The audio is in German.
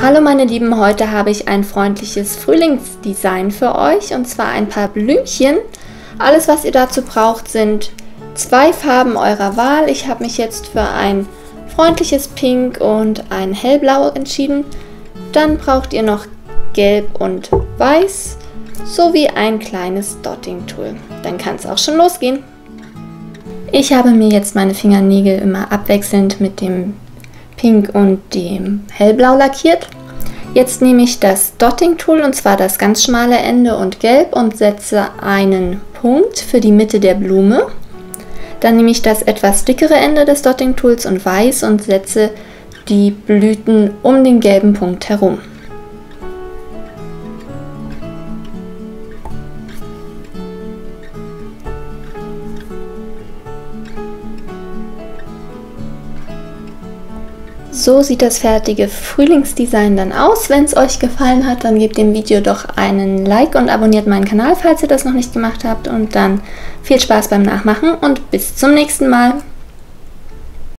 Hallo meine Lieben, heute habe ich ein freundliches Frühlingsdesign für euch und zwar ein paar Blümchen. Alles was ihr dazu braucht sind zwei Farben eurer Wahl. Ich habe mich jetzt für ein freundliches Pink und ein hellblau entschieden. Dann braucht ihr noch Gelb und Weiß sowie ein kleines Dotting-Tool. Dann kann es auch schon losgehen. Ich habe mir jetzt meine Fingernägel immer abwechselnd mit dem Pink und dem Hellblau lackiert. Jetzt nehme ich das Dotting-Tool und zwar das ganz schmale Ende und Gelb und setze einen Punkt für die Mitte der Blume. Dann nehme ich das etwas dickere Ende des Dotting-Tools und Weiß und setze die Blüten um den gelben Punkt herum. So sieht das fertige Frühlingsdesign dann aus. Wenn es euch gefallen hat, dann gebt dem Video doch einen Like und abonniert meinen Kanal, falls ihr das noch nicht gemacht habt. Und dann viel Spaß beim Nachmachen und bis zum nächsten Mal.